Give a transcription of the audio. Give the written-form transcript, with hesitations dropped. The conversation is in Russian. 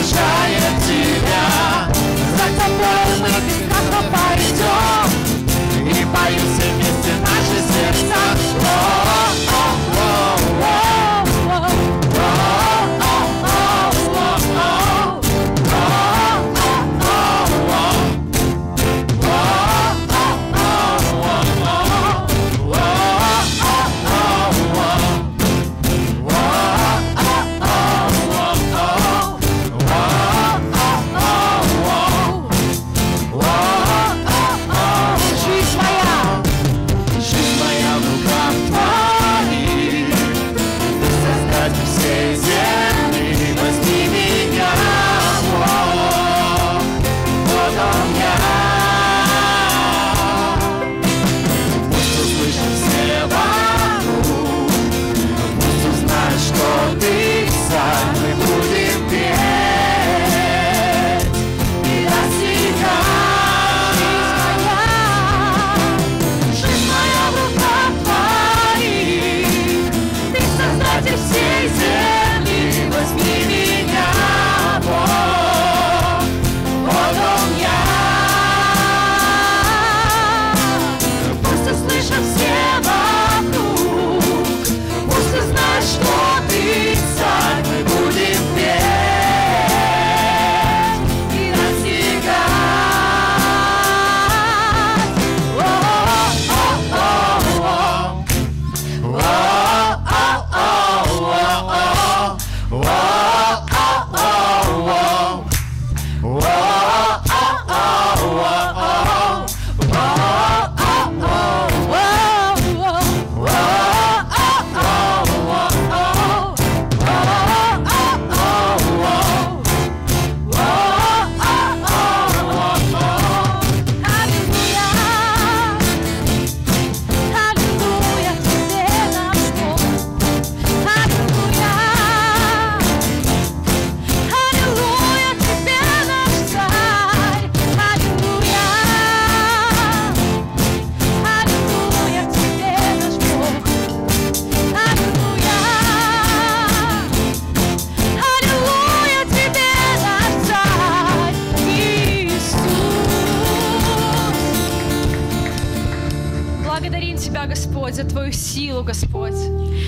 провожает тебя. За тобой мы бесплатно пойдем, и поются вместе наши сердца. Благодарим Тебя, Господь, за Твою силу, Господь.